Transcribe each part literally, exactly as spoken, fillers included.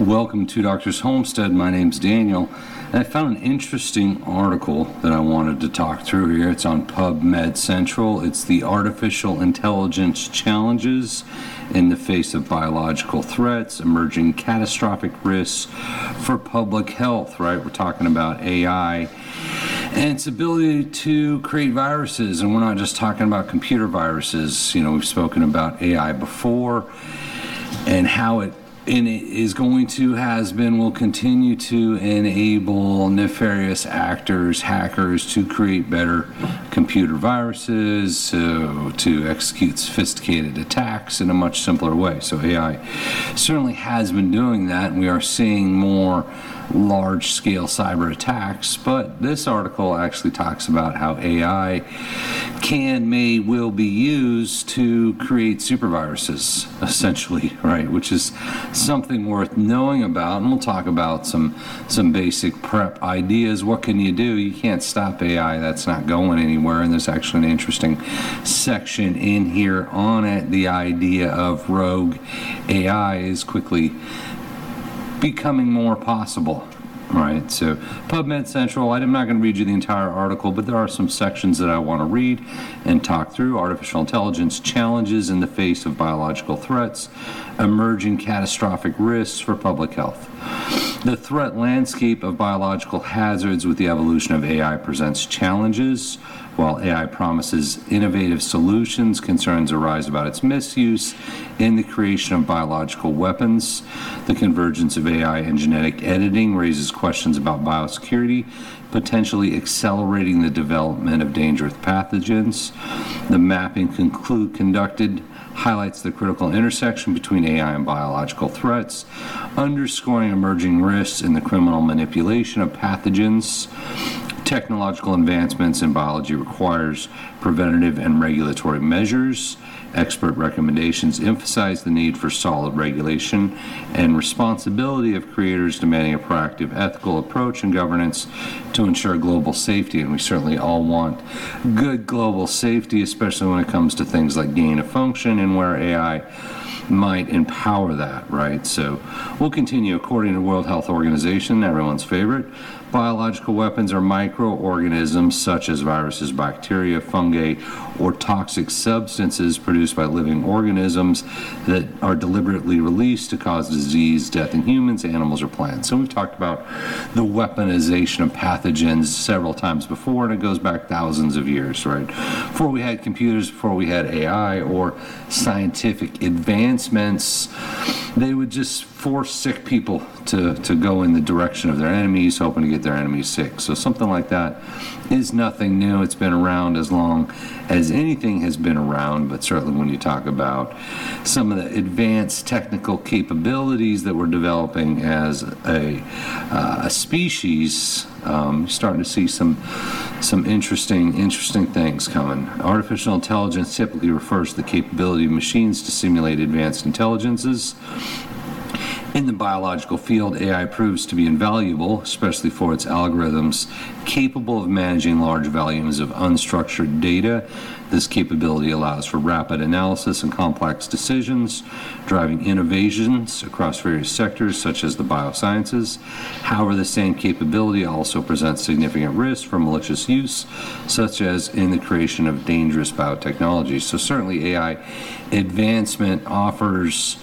Welcome to Two Drs Homestead. My name's Daniel, and I found an interesting article that I wanted to talk through here. It's on PubMed Central. It's the Artificial Intelligence Challenges in the Face of Biological Threats, Emerging Catastrophic Risks for Public Health, right? We're talking about A I and its ability to create viruses, and we're not just talking about computer viruses. You know, we've spoken about A I before and how it and it is going to, has been, will continue to enable nefarious actors, hackers, to create better computer viruses, uh, to execute sophisticated attacks in a much simpler way. So A I certainly has been doing that, and we are seeing more large-scale cyber attacks, but this article actually talks about how A I can, may, will be used to create super viruses, essentially, right? Which is something worth knowing about, and we'll talk about some some basic prep ideas. What can you do? You can't stop A I. That's not going anywhere, and there's actually an interesting section in here on it. The idea of rogue A I is quickly becoming more possible, right? So PubMed Central, I'm not going to read you the entire article, but there are some sections that I want to read and talk through. Artificial Intelligence Challenges in the Face of Biological Threats, Emerging Catastrophic Risks for Public Health. The threat landscape of biological hazards with the evolution of A I presents challenges. While A I promises innovative solutions, concerns arise about its misuse in the creation of biological weapons. The convergence of A I and genetic editing raises questions about biosecurity, potentially accelerating the development of dangerous pathogens. The mapping conclu- conducted highlights the critical intersection between A I and biological threats, underscoring emerging risks in the criminal manipulation of pathogens. Technological advancements in biology requires preventative and regulatory measures. Expert recommendations emphasize the need for solid regulation and responsibility of creators, demanding a proactive ethical approach and governance to ensure global safety. And we certainly all want good global safety, especially when it comes to things like gain of function and where A I might empower that, right? So we'll continue. According to World Health Organization, everyone's favorite, biological weapons are microorganisms such as viruses, bacteria, fungi, or toxic substances produced by living organisms that are deliberately released to cause disease, death in humans, animals, or plants. So we've talked about the weaponization of pathogens several times before, and it goes back thousands of years, right? Before we had computers, before we had A I or scientific advancements, they would just force sick people to, to go in the direction of their enemies, hoping to get their enemies sick. So something like that is nothing new. It's been around as long as anything has been around, but certainly when you talk about some of the advanced technical capabilities that we're developing as a, uh, a species, um, you're starting to see some some interesting, interesting things coming. Artificial intelligence typically refers to the capability of machines to simulate advanced intelligences. In the biological field, A I proves to be invaluable, especially for its algorithms capable of managing large volumes of unstructured data. This capability allows for rapid analysis and complex decisions, driving innovations across various sectors such as the biosciences. However, the same capability also presents significant risks for malicious use, such as in the creation of dangerous biotechnologies. So certainly A I advancement offers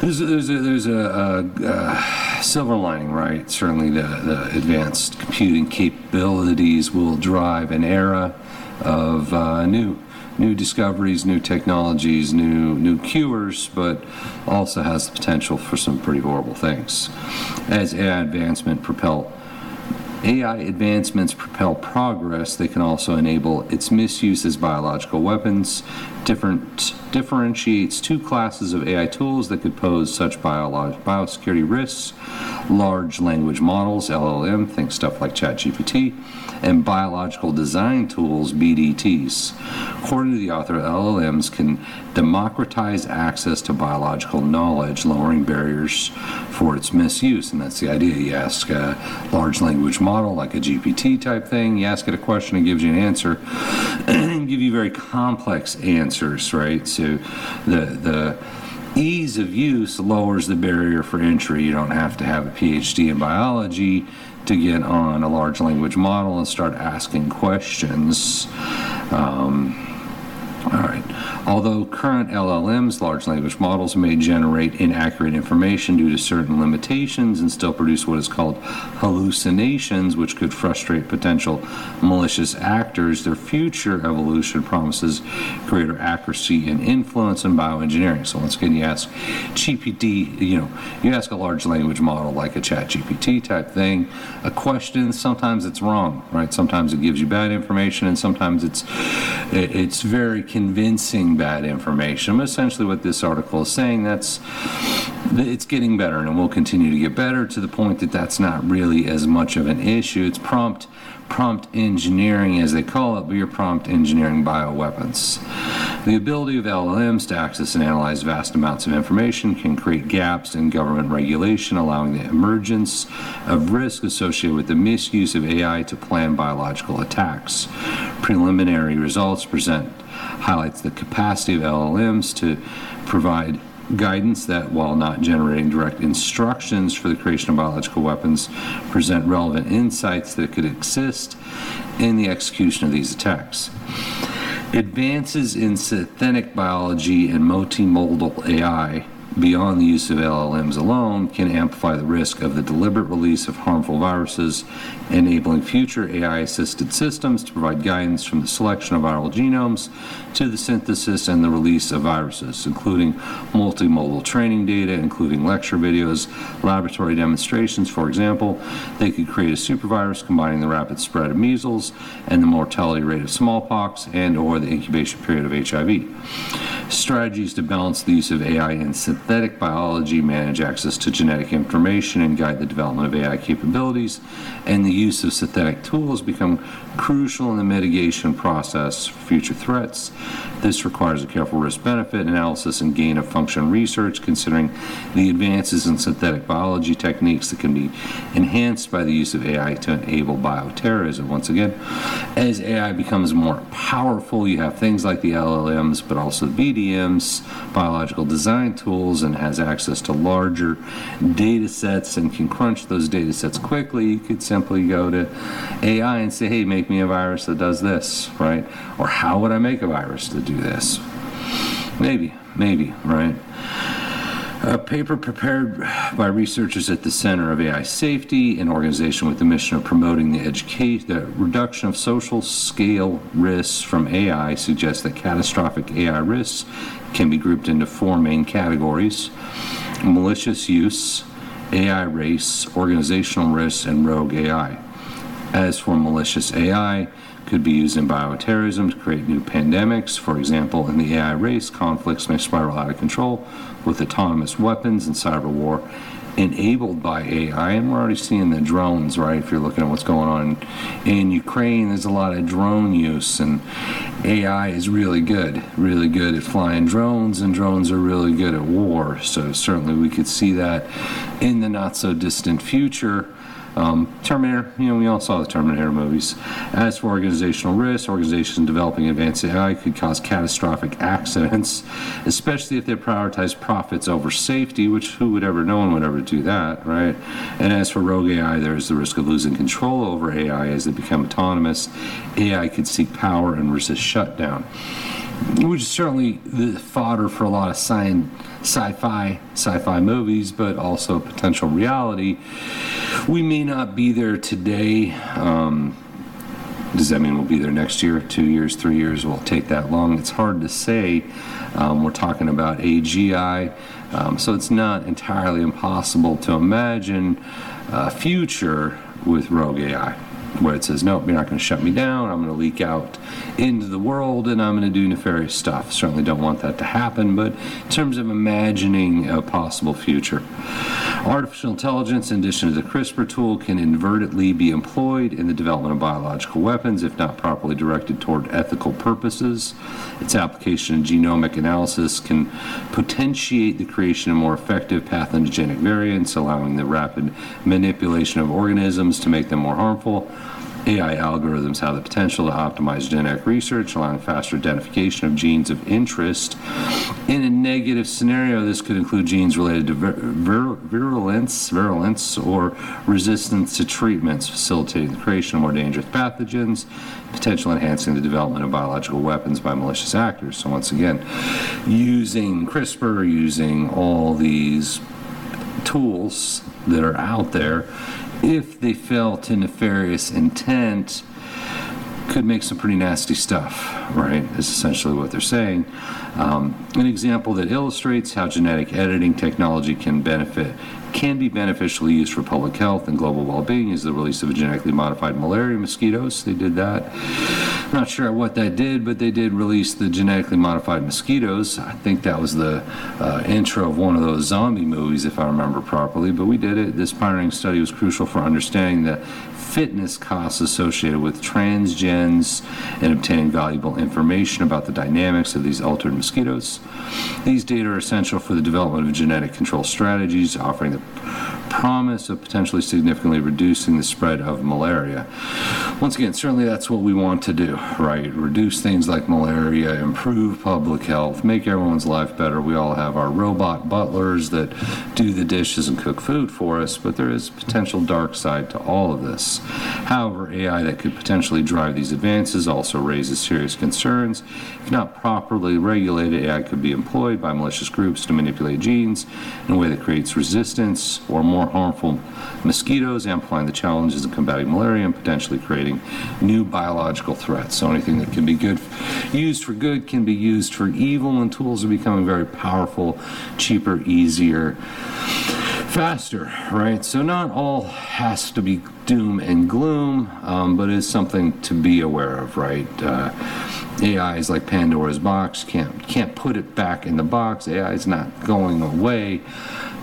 There's a, there's a, there's a, a, a silver lining, right? Certainly the, the advanced computing capabilities will drive an era of uh, new new discoveries, new technologies, new new cures, but also has the potential for some pretty horrible things. As A I advancement propel A I advancements propel progress, they can also enable its misuse as biological weapons. Different differentiates two classes of A I tools that could pose such bio, biosecurity risks: large language models, L L M, think stuff like ChatGPT, and biological design tools, B D Ts. According to the author, L L Ms can democratize access to biological knowledge, lowering barriers for its misuse. And that's the idea. You ask a large language model, like a G P T type thing, you ask it a question, it gives you an answer, and give you very complex answers, right? So the the ease of use lowers the barrier for entry. You don't have to have a PhD in biology to get on a large language model and start asking questions. Um, all right. Although current L L Ms, large language models, may generate inaccurate information due to certain limitations and still produce what is called hallucinations, which could frustrate potential malicious actors, their future evolution promises greater accuracy and influence in bioengineering. So once again, you ask G P T, you know, you ask a large language model like a ChatGPT type thing, a question, sometimes it's wrong, right? Sometimes it gives you bad information, and sometimes it's, it's very convincing bad information. Essentially what this article is saying, that's it's getting better, and it will continue to get better to the point that that's not really as much of an issue. It's prompt prompt engineering, as they call it, but you're prompt engineering bioweapons. The ability of L L Ms to access and analyze vast amounts of information can create gaps in government regulation, allowing the emergence of risk associated with the misuse of A I to plan biological attacks. Preliminary results present highlights the capacity of L L Ms to provide guidance that, while not generating direct instructions for the creation of biological weapons, present relevant insights that could assist in the execution of these attacks. Advances in synthetic biology and multimodal A I beyond the use of L L Ms alone can amplify the risk of the deliberate release of harmful viruses, enabling future A I-assisted systems to provide guidance from the selection of viral genomes to the synthesis and the release of viruses, including multimodal training data, including lecture videos, laboratory demonstrations. For example, they could create a supervirus combining the rapid spread of measles and the mortality rate of smallpox and or the incubation period of H I V. Strategies to balance the use of A I in synthetic biology, manage access to genetic information, and guide the development of A I capabilities, and the use of synthetic tools become crucial in the mitigation process for future threats. This requires a careful risk-benefit analysis and gain-of-function research, considering the advances in synthetic biology techniques that can be enhanced by the use of A I to enable bioterrorism. Once again, as A I becomes more powerful, you have things like the L L Ms, but also B D Ms, biological design tools, and has access to larger data sets and can crunch those data sets quickly. You could simply go to A I and say, hey, make me a virus that does this, right? Or how would I make a virus to do this? Maybe, maybe, right? A paper prepared by researchers at the Center of A I Safety, an organization with the mission of promoting the education, the reduction of social scale risks from A I, suggests that catastrophic A I risks can be grouped into four main categories: malicious use, A I race, organizational risks, and rogue A I. As for malicious A I, could be used in bioterrorism to create new pandemics. For example, in the A I race, conflicts may spiral out of control with autonomous weapons and cyber war enabled by A I. And we're already seeing the drones, right? If you're looking at what's going on in Ukraine, there's a lot of drone use, and A I is really good, really good at flying drones, and drones are really good at war. So certainly we could see that in the not so distant future. Um, Terminator, you know, we all saw the Terminator movies. As for organizational risks, organizations developing advanced A I could cause catastrophic accidents, especially if they prioritize profits over safety, which who would ever, no one would ever do that, right? And as for rogue A I, there's the risk of losing control over A I as they become autonomous. A I could seek power and resist shutdown, which is certainly the fodder for a lot of sci-fi sci-fi movies, but also potential reality. We may not be there today. Um, does that mean we'll be there next year, two years, three years? Will it take that long? It's hard to say. Um, we're talking about A G I, um, so it's not entirely impossible to imagine a future with rogue A I, where it says, nope, you're not going to shut me down, I'm going to leak out into the world, and I'm going to do nefarious stuff. Certainly don't want that to happen, but in terms of imagining a possible future. Artificial intelligence, in addition to the CRISPR tool, can inadvertently be employed in the development of biological weapons if not properly directed toward ethical purposes. Its application in genomic analysis can potentiate the creation of more effective pathogenic variants, allowing the rapid manipulation of organisms to make them more harmful. A I algorithms have the potential to optimize genetic research, allowing faster identification of genes of interest. In a negative scenario, this could include genes related to vir vir virulence, virulence or resistance to treatments, facilitating the creation of more dangerous pathogens, potentially enhancing the development of biological weapons by malicious actors. So once again, using CRISPR, using all these tools that are out there, if they fell to nefarious intent, could make some pretty nasty stuff, right, is essentially what they're saying. Um, an example that illustrates how genetic editing technology can benefit, can be beneficially used for public health and global well-being is the release of a genetically modified malaria mosquitoes. They did that. I'm not sure what that did, but they did release the genetically modified mosquitoes. I think that was the uh, intro of one of those zombie movies, if I remember properly, but we did it. This pioneering study was crucial for understanding the fitness costs associated with transgens and obtaining valuable information about the dynamics of these altered mosquitoes. These data are essential for the development of genetic control strategies, offering the promise of potentially significantly reducing the spread of malaria. Once again, certainly that's what we want to do, right? Reduce things like malaria, improve public health, make everyone's life better. We all have our robot butlers that do the dishes and cook food for us, but there is potential dark side to all of this. However, A I that could potentially drive these advances also raises serious concerns. If not properly regulated, A I could be employed by malicious groups to manipulate genes in a way that creates resistance or more harmful mosquitoes, amplifying the challenges of combating malaria and potentially creating new biological threats. So anything that can be good, used for good can be used for evil, and tools are becoming very powerful, cheaper, easier, faster, right? So not all has to be doom and gloom, um, but it's something to be aware of, right? Uh, A I is like Pandora's box. Can't, can't put it back in the box. A I is not going away.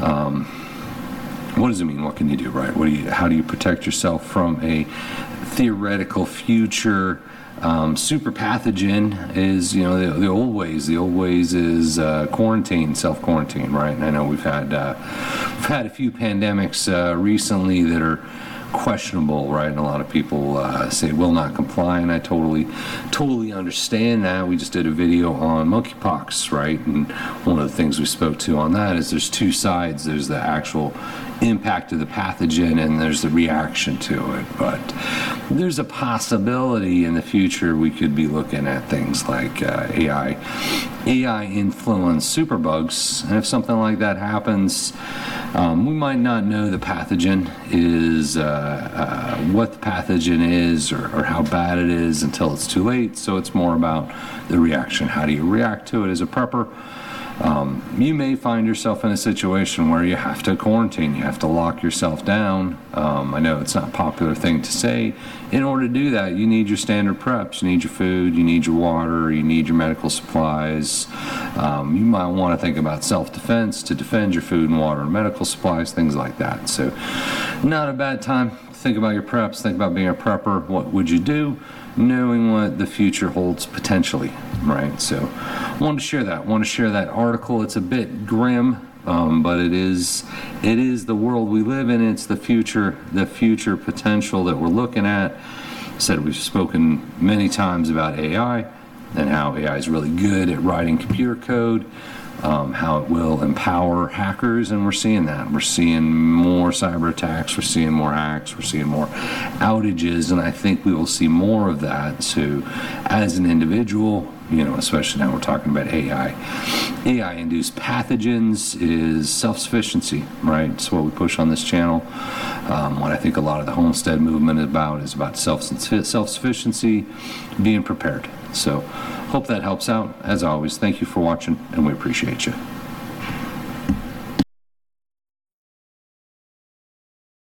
Um, What does it mean? What can you do, right? What do you, how do you protect yourself from a theoretical future um, super pathogen? Is, you know, the, the old ways. The old ways is uh, quarantine, self-quarantine, right? And I know we've had uh, we've had a few pandemics uh, recently that are questionable, right? And a lot of people uh, say will not comply, and I totally, totally understand that. We just did a video on monkeypox, right? And one of the things we spoke to on that is there's two sides. There's the actual impact of the pathogen, and there's the reaction to it. But there's a possibility in the future we could be looking at things like uh, A I, A I influenced superbugs, and if something like that happens, um, we might not know the pathogen is, uh, uh, what the pathogen is, or, or how bad it is until it's too late. So it's more about the reaction. How do you react to it as a prepper? Um, you may find yourself in a situation where you have to quarantine, you have to lock yourself down. Um, I know it's not a popular thing to say. In order to do that, you need your standard preps. You need your food, you need your water, you need your medical supplies. Um, you might want to think about self-defense to defend your food and water and medical supplies, things like that. So not a bad time. Think about your preps, think about being a prepper. What would you do? Knowing what the future holds potentially, right? So I wanted to share that. I wanted to share that article. It's a bit grim, um, but it is it is the world we live in. It's the future, the future potential that we're looking at. I said we've spoken many times about A I and how A I is really good at writing computer code, um, how it will empower hackers, and we're seeing that. We're seeing more cyber attacks, we're seeing more hacks, we're seeing more outages, and I think we will see more of that. So as an individual, you know, especially now we're talking about A I. A I-induced pathogens is self-sufficiency, right? It's what we push on this channel. Um, what I think a lot of the homestead movement is about is about self-sufficiency, being prepared. So hope that helps out. As always, thank you for watching, and we appreciate you.